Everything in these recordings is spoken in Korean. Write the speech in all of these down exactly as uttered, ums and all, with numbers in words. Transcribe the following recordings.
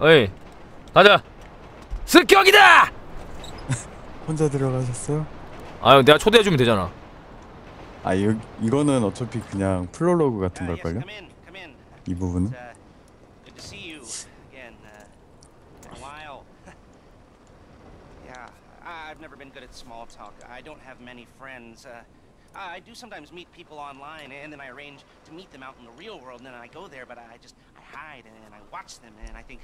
어이, 가자. 습격이다! 혼자 들어가셨어요? 아유, 내가 초대해주면 되잖아. 아, 이, 이거는 어차피 그냥 플로로그 같은 걸걸요? 이 부분은? I've never been good at small talk. I don't have many friends. Uh, I do sometimes meet people online, and then I arrange to meet them out in the real world, and then I go there, but I just I hide and I watch them, and I think,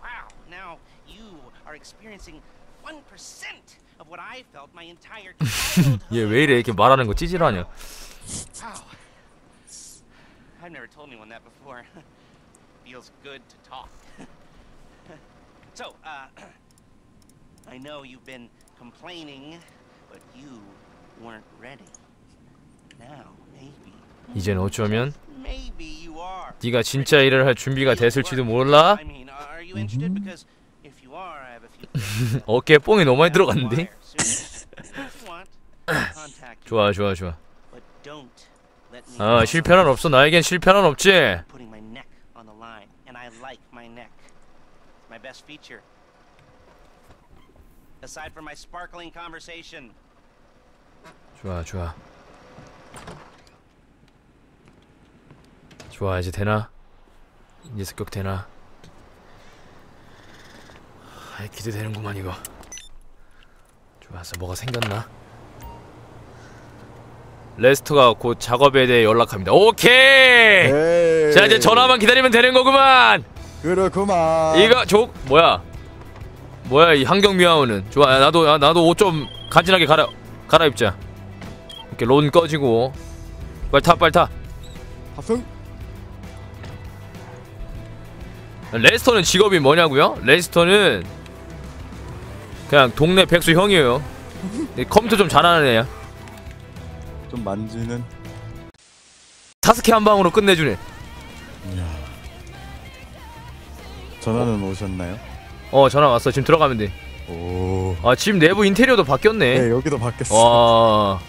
wow, now you are experiencing one percent of what I felt my entire childhood. 얘 왜 이래 이렇게 말하는 거 찌질하냐? Wow. I've never told anyone that before. Feels good to talk. So, uh, I know you've been complaining, but you weren't ready. Now, maybe. 이젠 어쩌면 네가 진짜 일을 할 준비가 됐을지도 몰라. 어깨에 뽕이 너무 많이 들어갔는데. 좋아, 좋아, 좋아. 아, 실패는 없어. 나에겐 실패는 없지. Aside from my sparkling conversation. 좋아, 좋아. 좋아, 이제 되나? 이제 습격 되나? 아, 기대되는구만 이거. 좋았어, 뭐가 생겼나? 레스트가 곧 작업에 대해 연락합니다. 오케이. 에이. 자, 이제 전화만 기다리면 되는 거구만. 그렇구만. 이거 족 뭐야? 뭐야 이 환경미화원은. 좋아, 야, 나도 야, 나도 옷 좀 간지나게 갈아 갈아입자. 이렇게 론 꺼지고 빨리 타 빨리 타. 탑승. 레스터는 직업이 뭐냐고요? 레스터는 그냥 동네 백수 형이에요. 컴퓨터 좀 잘하는 애야. 좀 만지는. 사스케 한 방으로 끝내주네. 이야. 전화는 어? 오셨나요? 어, 전화 왔어. 지금 들어가면 돼. 오. 아, 지금 내부 인테리어도 바뀌었네. 네, 여기도 바뀌었어. 와.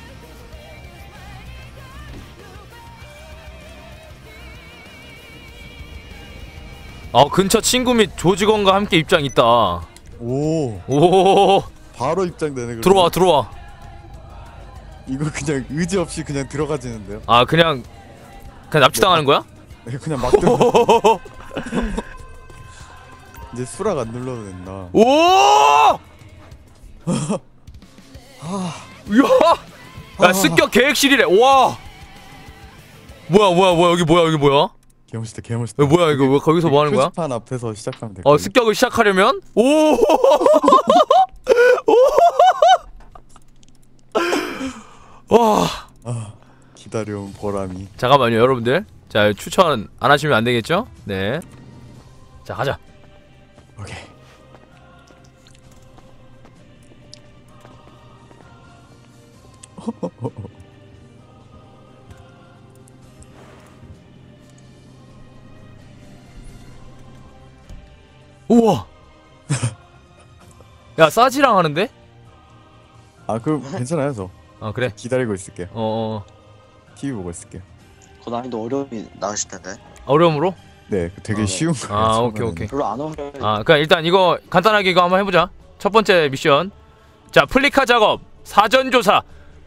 아, 근처 친구 및 조직원과 함께 입장 있다. 오. 오. 바로 입장되네. 들어와, 들어와. 이거 그냥 의지 없이 그냥 들어가지는데요? 아, 그냥 그냥 납치당하는 거야? 네, 그냥 막 들어가. 이제 수락 안 눌러도 된다. 오! 아. 야! 야, 습격 계획실이래. 와. 뭐야, 뭐야, 뭐야. 여기 뭐야, 여기 뭐야? 개멋있다, 개멋있다. 뭐야, 이거 왜 거기서 뭐 하는 거야? 표지판 앞에서 시작하면 돼. 어, 습격을 시작하려면? 오! 오! 와. 아, 기다려온 보람이. 잠깐만요, 여러분들. 자, 추천 안 하시면 안 되겠죠? 네. 자, 가자. 오케이. 우와. 야, 싸지랑 하는데? 아, 그 괜찮아요, 저. 아, 그래. 기다리고 있을게요. 어, 어. 티비 보고 있을게요. 그 난이도 어려움이 나으실 텐데. 어려움으로? 네, 되게 아, 쉬운 거. 아, 거예요, 오케이, 오케이. 별로 안 어려워요. 아, 그니까 일단 이거 간단하게 이거 한번 해보자. 첫 번째 미션. 자, 플리카 작업. 사전조사.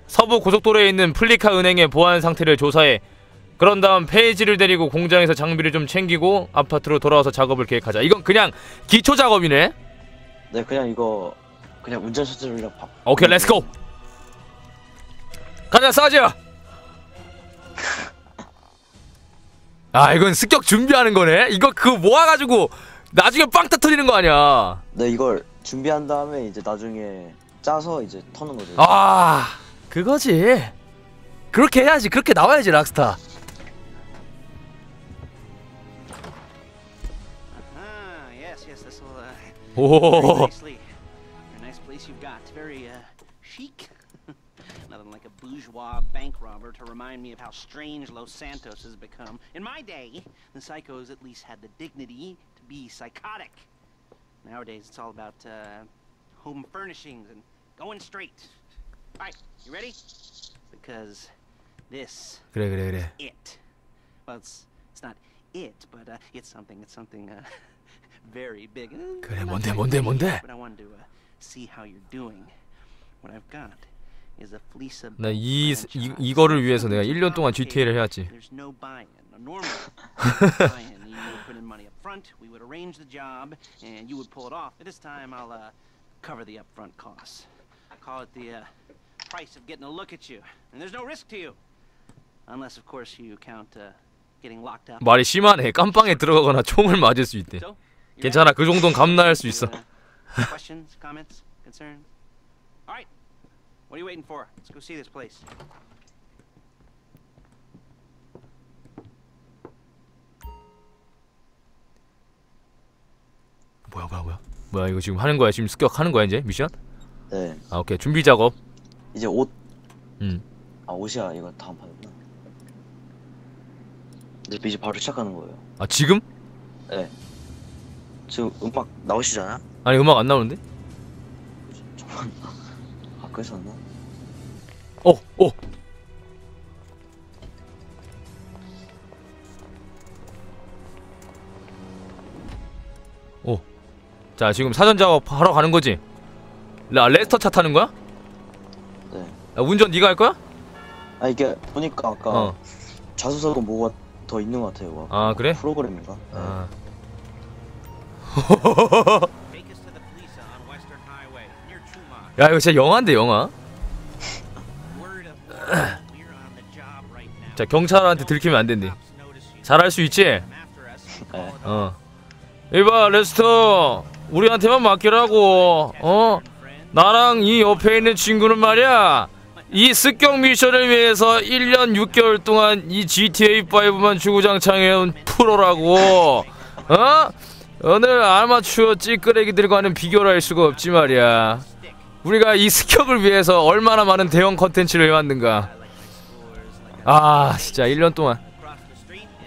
서부 고속도로에 있는 플리카 은행의 보안 상태를 조사해. 그런 다음 페이지를 데리고 공장에서 장비를 좀 챙기고 아파트로 돌아와서 작업을 계획하자. 이건 그냥 기초 작업이네? 네, 그냥 이거 그냥 운전수술이랑 밥. 오케이, 렛츠고! 가자, 싸지야! 아, 이건 습격 준비하는 거네? 이거 그거 모아가지고 나중에 빵 터뜨리는 거 아니야? 네, 이걸 준비한 다음에 이제 나중에 짜서 이제 터는 거지. 아, 그거지. 그렇게 해야지. 그렇게 나와야지, 락스타. 오. bourgeois bank robber to remind me of how strange Los Santos has become. In my day, the psychos at least had the dignity to be psychotic. Nowadays, it's all about uh, home furnishings and going straight. All right, you ready? Because this 그래, 그래, 그래. is it. Well, it's, it's not it, but uh, it's something, it's something uh, very big. 그래, 뭔데 뭔데 뭔데? 나 이 이 이거를 위해서 내가 일 년 동안 지티에이를 해야지. 말이 심하네. 깜빵에 들어가거나 총을 맞을 수 있대. 괜찮아, 그 정도는 감당할 수 있어. What are you waiting for? Let's go see this place. 뭐야 뭐야 뭐야? 뭐야 이거 지금 하는 거야? 지금 습격하는 거야 이제 미션? 네. 아 오케이, 준비 작업. 이제 옷. 음. 아 옷이야, 이거 다음 판이구나. 근데 이제 바로 시작하는 거예요. 아 지금? 네. 지금 음악 나오시잖아? 아니 음악 안 나오는데? 잠깐만. 아 그래서 안 나? 어! 어! 오. 자 지금 사전 작업 하러 가는 거지? 라 레스터 차 타는 거야? 네. 야, 운전 네가 할 거야? 아 이게 보니까 아까 어. 자소서가 뭐가 더 있는 것 같아요. 아 그래? 프로그램인가? 아. 네. 야 이거 진짜 영화인데 영화. 자 경찰한테 들키면 안 된대. 잘할 수 있지? 어. 이봐 레스터, 우리한테만 맡기라고. 어? 나랑 이 옆에 있는 친구는 말이야, 이 습격 미션을 위해서 일 년 육 개월 동안 이 지티에이 파이브만 주구장창해온 프로라고. 어? 오늘 아마추어 찌끄레기들과는 비교를 할 수가 없지 말이야. 우리가 이 습격을 위해서 얼마나 많은 대형 컨텐츠를 해왔는가. 아 진짜 일 년 동안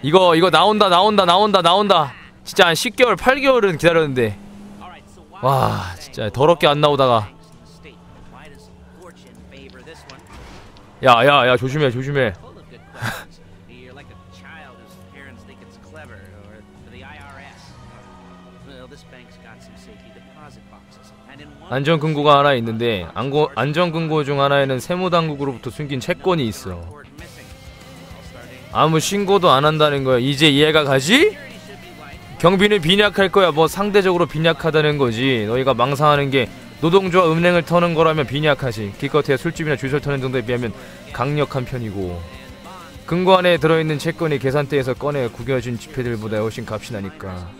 이거 이거 나온다 나온다 나온다 나온다 진짜 한 십 개월 팔 개월은 기다렸는데 와 진짜 더럽게 안 나오다가. 야야야 야, 야, 조심해 조심해. 안전금고가 하나 있는데 안고, 안전금고 중 하나에는 세무당국으로부터 숨긴 채권이 있어. 아무 신고도 안 한다는 거야. 이제 이해가 가지? 경비는 빈약할 거야. 뭐 상대적으로 빈약하다는 거지. 너희가 망상하는 게 노동조와 음행을 터는 거라면 빈약하지. 기껏해야 술집이나 주유소를 터는 정도에 비하면 강력한 편이고, 금고 안에 들어있는 채권이 계산대에서 꺼내 구겨진 지폐들보다 훨씬 값이 나니까.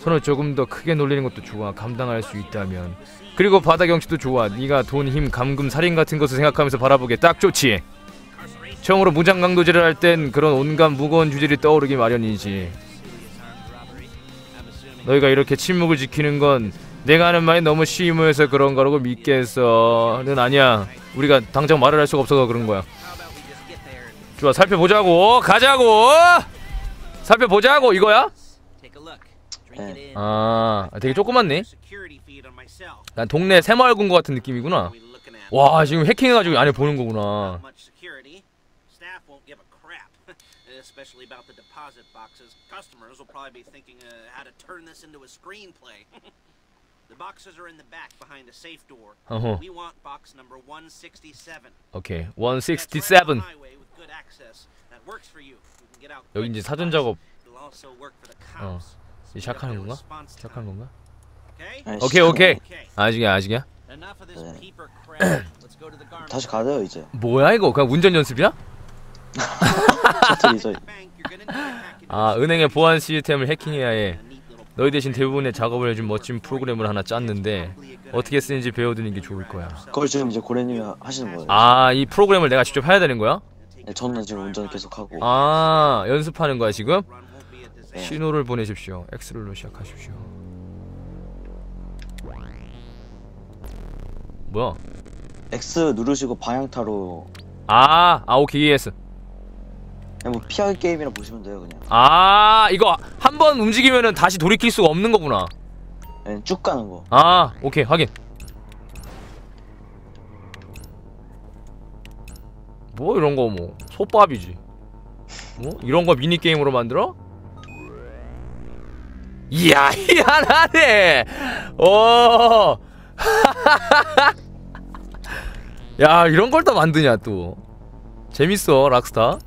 손을 조금 더 크게 놀리는 것도 좋아, 감당할 수 있다면. 그리고 바다 경치도 좋아. 네가 돈, 힘, 감금, 살인 같은 것을 생각하면서 바라보게 딱 좋지. 처음으로 무장강도질을 할 땐 그런 온갖 무거운 주제들이 떠오르기 마련이지. 너희가 이렇게 침묵을 지키는 건 내가 하는 말이 너무 시무해서 그런 거라고 믿겠어?는 아니야. 우리가 당장 말을 할 수가 없어서 그런 거야. 좋아, 살펴보자고. 가자고. 살펴보자고 이거야? 네. 아 되게 조그맣네. 난 동네 새마을금고 같은 느낌이구나. 와 지금 해킹해가지고 안에 보는 거구나. 어허. 오케이 백육십칠. 여기 이제 사전작업 어 시작하는 건가? 시작하는 건가? 오케이 오케이. 아직이야 아직이야. 네. 다시 가요 이제. 뭐야 이거? 그냥 운전 연습이야? 아 은행의 보안 시스템을 해킹해야 해. 너희 대신 대부분의 작업을 해준 멋진 프로그램을 하나 짰는데 어떻게 쓰는지 배워두는 게 좋을 거야. 그걸 지금 이제 고래님이 하시는 거예요? 아 이 프로그램을 내가 직접 해야 되는 거야? 네, 저는 지금 운전 계속 하고. 아 연습하는 거야 지금? 네. 신호를 보내십시오. X룰로 시작하십시오. 뭐야? X 누르시고 방향타로. 아, 아 오케이 이해했어. 그냥 뭐 피하기 게임이라 보시면 돼요 그냥. 아 이거 한번 움직이면은 다시 돌이킬 수가 없는 거구나. 네, 쭉 가는 거. 아 오케이 확인. 뭐 이런 거 뭐 솥밥이지. 뭐 이런 거 미니 게임으로 만들어? 이야, 희한하네. 오. 야, 이런 걸 또 만드냐 또. 재밌어, 락스타.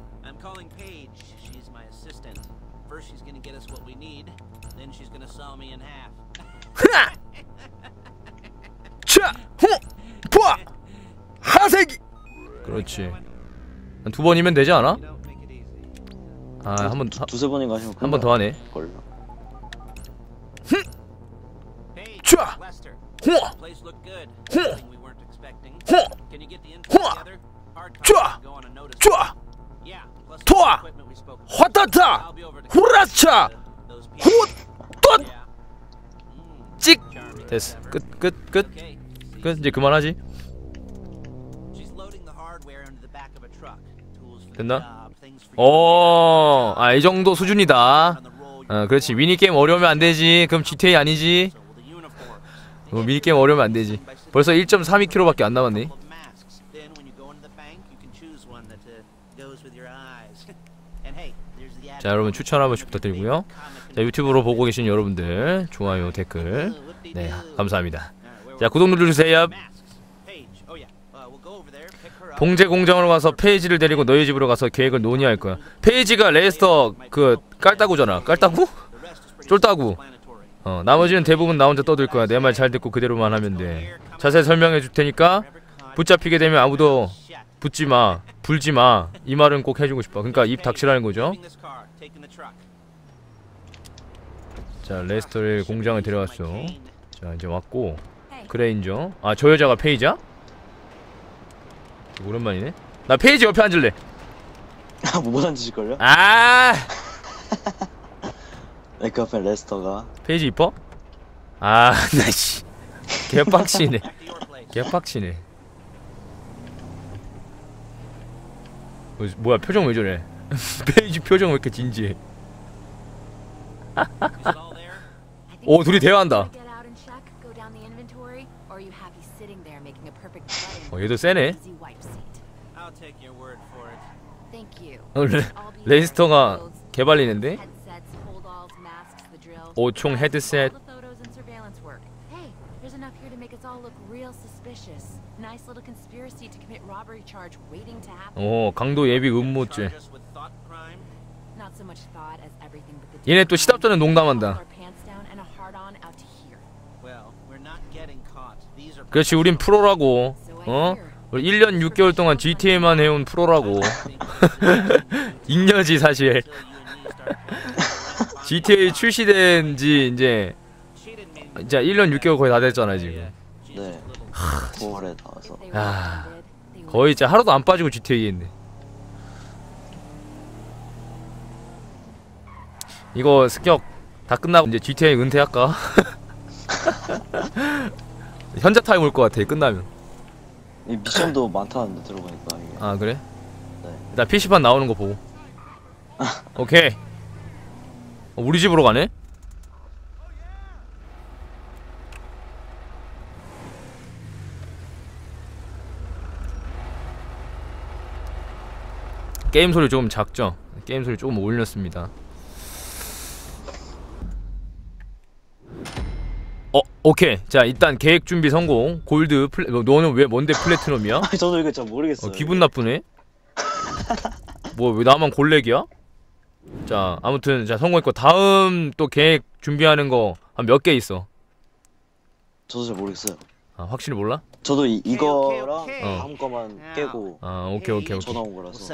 하세기. 그렇지. 한 두 번이면 되지 않아? 아, 한 번 더. 두세 번인가 하시면 한 번 더 하네. 걸려. 쫙. 쫙. 토아. 화타타. 후라차. 후또. 찍. 됐어. 끝, 끝, 끝. 끝. 이제 그만하지. 됐나? 오, 아, 이 정도 수준이다. 어, 그렇지. 미니게임 어려우면 안 되지. 그럼 지티에이 아니지. 어, 미니게임 어려우면 안 되지. 벌써 일 점 삼이 킬로미터 밖에 안 남았네. 자, 여러분 추천 한 번씩 부탁드리고요. 자, 유튜브로 보고 계신 여러분들, 좋아요, 댓글. 네, 감사합니다. 자, 구독 눌러주세요. 봉제 공장으로 가서 페이지를 데리고 너희 집으로 가서 계획을 논의할 거야. 페이지가 레스터 그 깔따구잖아. 깔따구? 쫄따구. 어, 나머지는 대부분 나 혼자 떠들 거야. 내 말 잘 듣고 그대로만 하면 돼. 자세히 설명해 줄 테니까 붙잡히게 되면 아무도 붙지 마, 불지 마. 이 말은 꼭 해주고 싶어. 그러니까 입 닥치라는 거죠. 자, 레스터를 공장에 데려왔어. 자, 이제 왔고 그레인저. 아, 저 여자가 페이지야? 오랜만이네. 나 페이지 옆에 앉을래. 아, 못 앉으실걸요? 아. 내 옆에 레스터가. 페이지 이뻐? 아, 나 씨. 개빡치네. 개빡치네. 어, 뭐야, 표정 왜 저래? 페이지 표정 왜 이렇게 진지해? 오, 둘이 대화한다. 어, 얘도 세네. 어, 레, 레이스터가 개발리는데? 오총 헤드셋. 오, 강도 예비 음모죄. 얘네 또 시답 전에 농담한다. 그렇지, 우린 프로라고. 어? 일 년 육 개월 동안 지티에이만 해온 프로라고. 인여지 사실. 지티에이 출시된지 이제 진짜 일 년 육 개월 거의 다 됐잖아 지금. 네. 하, 구월에 나와서. 아, 거의 진짜 하루도 안 빠지고 지티에이 했네. 이거 습격 다 끝나고 이제 지티에이 은퇴할까? 현자 타임 올 것 같아 끝나면. 이 미션도 많다는데 들어보니까 이게. 아, 그래? 네. 나 피시판 나오는 거 보고. 오케이. 어, 우리 집으로 가네? 게임 소리 조금 작죠? 게임 소리 조금 올렸습니다. 어, 오케이. 자, 일단 계획 준비 성공. 골드 플레... 너는 왜 뭔데 플래티넘이야? 아, 저도 이거 잘 모르겠어요. 어, 기분 나쁘네? 뭐, 왜 나만 골렉이야? 자, 아무튼 자, 성공했고 다음 또 계획 준비하는 거 한 몇 개 있어? 저도 잘 모르겠어요. 아, 확실히 몰라? 저도 이, 이거랑 다음 거만 깨고. 아, 오케이, 오케이, 오케이. 전화 온 거라서.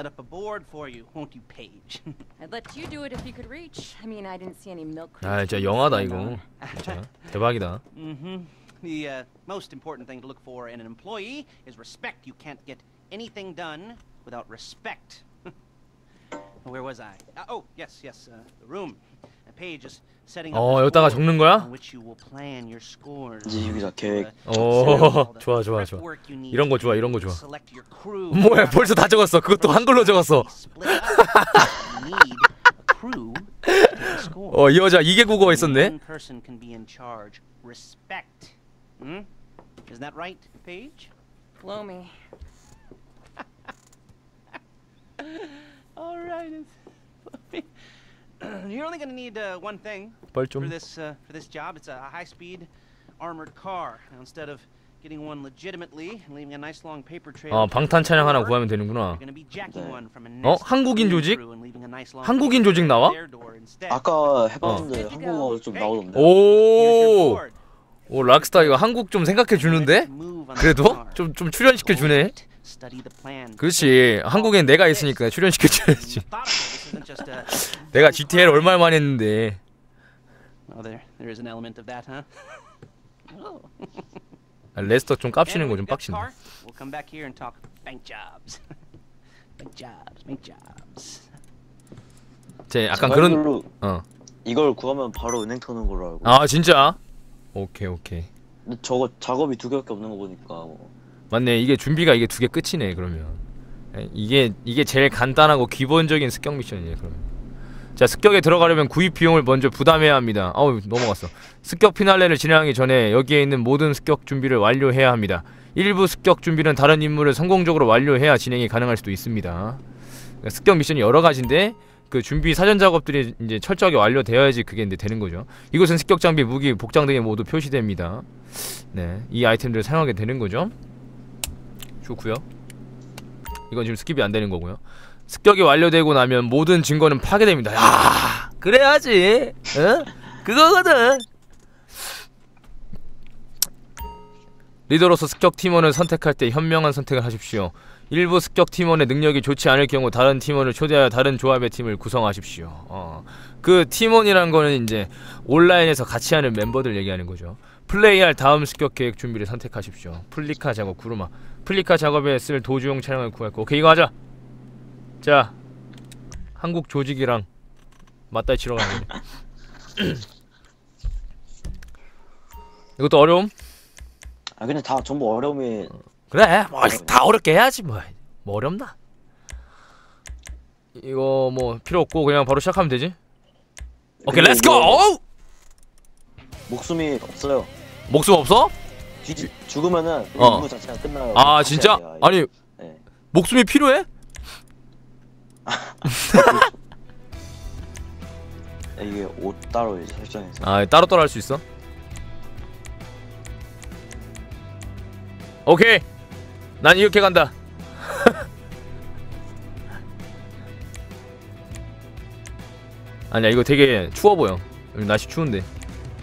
아, 진짜 영화다 이거. 진짜 대박이다. The most important thing to look for in an employee is respect. You can't get anything done without respect. Where was I? Oh, yes, yes. The room. 어, 여기다가 적는 거야? 이제 여기다 계획. 오, 좋아, 좋아, 좋아. 이런 거 좋아, 이런 거 좋아. 뭐야, 벌써 다 적었어. 그것도 한글로 적었어. 어, 이 여자 이게 국어가 있었네. You're only going to need uh, one thing for this uh, for this job. It's a high-speed armored car. Now, instead of getting one legitimately and leaving a nice long paper trail. 아, 방탄 차량 하나 구하면 되는구나. 어? 한국인 조직? 한국인 조직 나와? 아까 해봤는데 어. 한국어 좀 나오던데. 오. 오, 락스타 이거 한국 좀 생각해 주는데? 그래도 좀 좀 출연시켜 주네. 그렇지. 한국엔 내가 있으니까 출연시켜 줘야지. 내가 지티에이를 얼마 만에 했는데. 아, 레스터 좀 깝치는 거 좀 빡치네. 제 약간 그런 어. 이걸 구하면 바로 은행 터는 걸로 알고. 아, 진짜? 오케이, 오케이. 근데 저거 작업이 두 개밖에 없는 거 보니까 뭐. 맞네. 이게 준비가 이게 두 개 끝이네. 그러면 이게 이게 제일 간단하고 기본적인 습격 미션이네. 그러면 자, 습격에 들어가려면 구입 비용을 먼저 부담해야 합니다. 아우, 넘어갔어. 습격 피날레를 진행하기 전에 여기에 있는 모든 습격 준비를 완료해야 합니다. 일부 습격 준비는 다른 임무를 성공적으로 완료해야 진행이 가능할 수도 있습니다. 습격 미션이 여러 가지인데 그 준비 사전 작업들이 이제 철저하게 완료되어야지 그게 이제 되는 거죠. 이곳은 습격 장비, 무기, 복장 등이 모두 표시됩니다. 네, 이 아이템들을 사용하게 되는 거죠. 좋구요. 이건 지금 스킵이 안 되는 거고요. 습격이 완료되고 나면 모든 증거는 파괴됩니다. 야, 그래야지. 응? 그거거든. 리더로서 습격 팀원을 선택할 때 현명한 선택을 하십시오. 일부 습격 팀원의 능력이 좋지 않을 경우 다른 팀원을 초대하여 다른 조합의 팀을 구성하십시오. 어. 그 팀원이란 거는 이제 온라인에서 같이 하는 멤버들 얘기하는 거죠. 플레이할 다음 습격 계획 준비를 선택하십시오. 플리카 작업, 구르마. 플리카 작업에 쓸 도주용 차량을 구했고. 오케이, 이거 하자. 자, 한국 조직이랑 맞다이 치러 가는 거네. 이것도 어려움? 아, 근데 다 전부 어려움이. 그래, 뭐 다 어렵게 해야지 뭐. 뭐 어렵나? 이거 뭐 필요 없고 그냥 바로 시작하면 되지. 오케이, 렛츠 고! 목숨이 없어요. 목숨 없어? 뒤지, 죽으면은 어. 임무 자체가 끝나요. 아, 진짜? 돼요, 아니, 네. 목숨이 필요해? 이게 옷 따로 이제 설정해서. 아, 따로 따로 할 수 있어? 오케이, 난 이렇게 간다. 아니야, 이거 되게 추워 보여. 날씨 추운데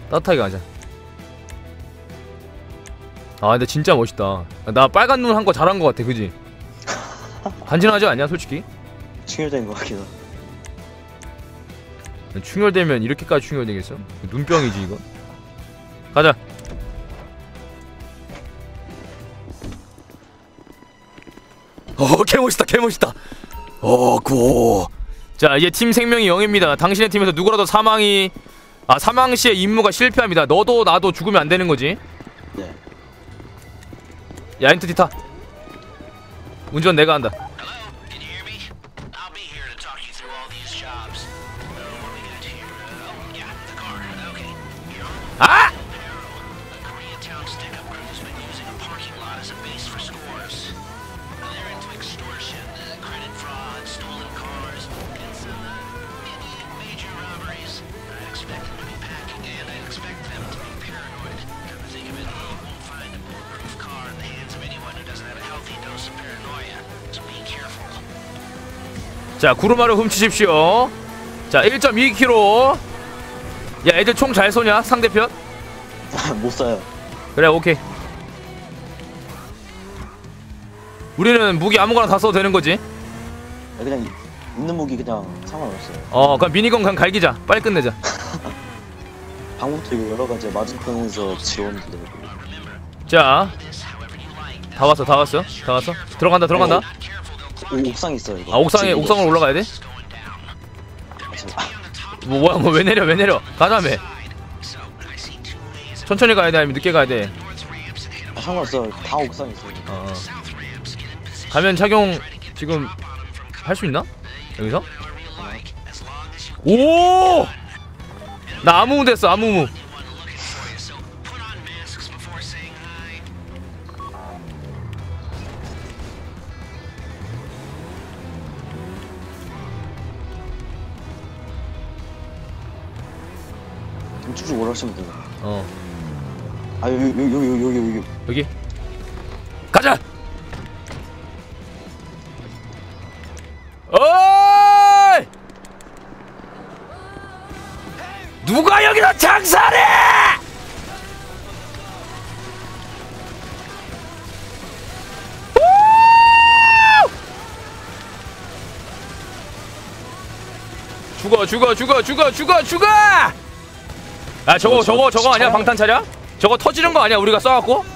따뜻하게 가자. 아, 근데 진짜 멋있다. 나 빨간 눈 한 거 잘한 거 같아, 그지? 간지나지 않냐, 솔직히? 충혈된 거 같기도. 충혈되면 이렇게까지 충혈되겠어? 눈병이지 이거. 가자. 어, 개멋있다, 개멋있다. 어, 고. 자, 이제 팀 생명이 영입니다. 당신의 팀에서 누구라도 사망이 아 사망시에 임무가 실패합니다. 너도 나도 죽으면 안 되는 거지. 네. 야, 엔트티 타. 운전 내가 한다. 아! 자, 구루마를 훔치십시오. 자, 일 점 이 킬로미터. 야, 애들 총 잘 쏘냐? 상대편? 못 쏴요. 그래, 오케이. 우리는 무기 아무거나 다 써도 되는 거지? 그냥 있는 무기 그냥 상관없어요. 어, 그럼 미니건 그냥 갈기자. 빨리 끝내자. 방법도 여러 가지 맞은편에서 지원도 되고. 자, 다 왔어, 다 왔어, 다 왔어. 들어간다, 들어간다. 오, 옥상에 있어요 이거. 아, 옥상에 옥상으로 올라가야 돼? 뭐 뭐야, 뭐 왜 내려, 왜 내려? 가자며. 천천히 가야 돼, 아니면 늦게 가야 돼? 아, 상관없어. 다 옥상에 있어. 어. 가면 착용 지금 할 수 있나? 여기서? 오! 나 아무무 됐어, 아무무. 쭉쭉 올라가시면 돼요. 어. 아 여기 여기 여기 여기 여기 여기. 가자. 어이! 누가 여기서 장사를 해! 죽어 죽어 죽어 죽어 죽어 죽어! 아 저거 저거 저거 아니야 방탄 차량? 저거 터지는 거 아니야 우리가 쏴갖고?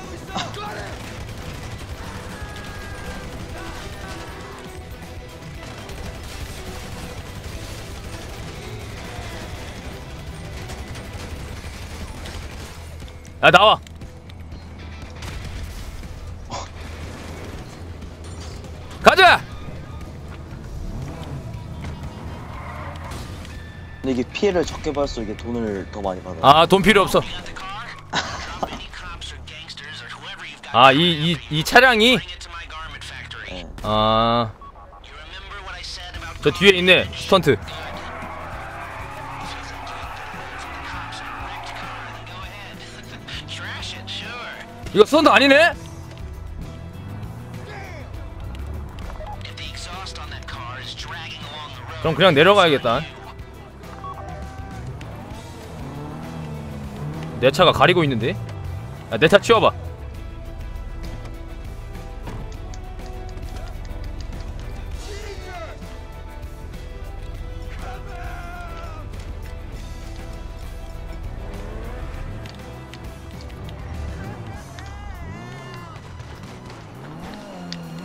아 나와. 가자. 근데 이게 피해를 적게 받을수록 이게 돈을 더 많이 받아. 아 돈 필요 없어. 아 이 이 이 차량이. 네. 아 저 뒤에 있네 스턴트. 이거 스턴트 아니네? 그럼 그냥 내려가야겠다. 내 차가 가리고 있는데? 야, 내 차 치워봐.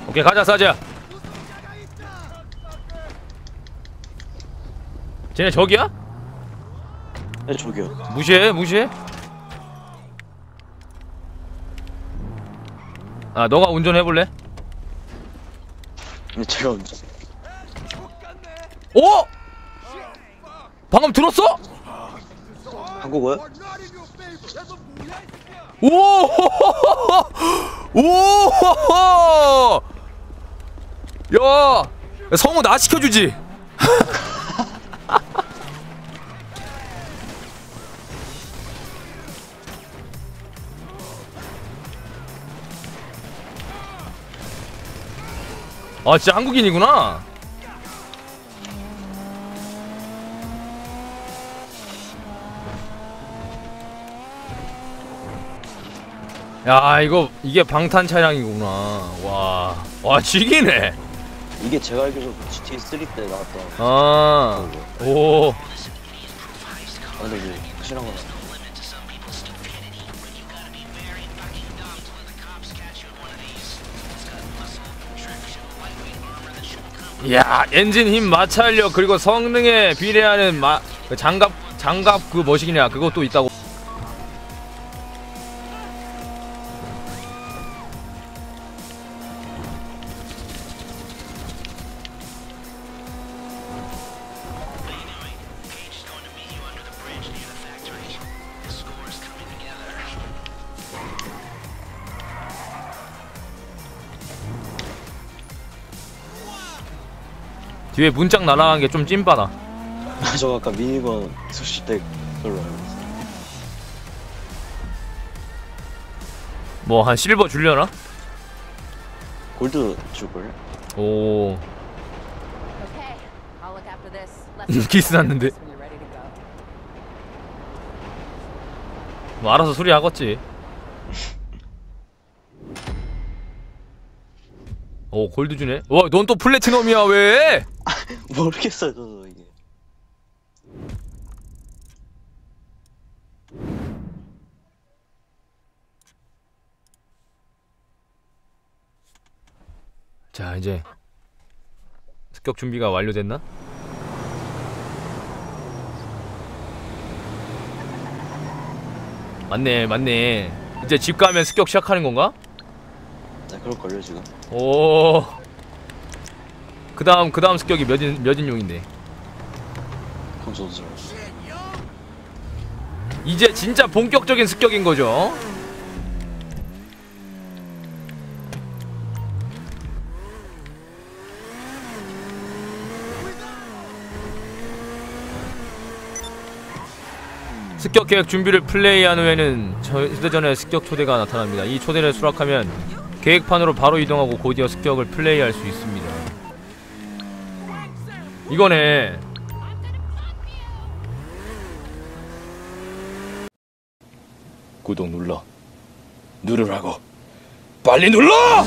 오케이 가자 사자. 쟤네 저기야? 네 저기요. 무시해 무시해. 아 너가 운전해볼래? 네 제가 운전. 오! 방금 들었어? 한국어요? 오! 오! 야, 성우 나 시켜주지. 아 진짜 한국인이구나. 야 이거 이게 방탄 차량이구나. 와, 와 지기네. 이게 제가 알기로 지티에이 쓰리 때 나왔던. 아, 오. 아, 근데 이게 확실한 건 아니야. 이야 엔진 힘 마찰력 그리고 성능에 비례하는 마 그 장갑 장갑 그 뭐시기냐 그것도 있다고. 뒤에 문짝 날아간 게 좀 찐빠다. 아, 저 아까 미니건 쏘실 때 그걸로 알고 있어요. 뭐 한 실버 줄려나? 골드 줄걸? 오. 키스 났는데. 뭐 알아서 수리하겠지. 오 골드 주네. 와 넌 또 플래티넘이야 왜? 모르겠어요 저도 이게. 자 이제 습격 준비가 완료됐나? 맞네 맞네. 이제 집 가면 습격 시작하는 건가? 네 그럴걸요 지금. 오. 그 다음, 그 다음 습격이 몇 인, 몇 인용인데. 이제 진짜 본격적인 습격인 거죠. 습격 계획 준비를 플레이한 후에는 휴대전에 습격 초대가 나타납니다. 이 초대를 수락하면 계획판으로 바로 이동하고 곧이어 습격을 플레이할 수 있습니다. 이거네. 구독 눌러. 누르라고. 빨리 눌러!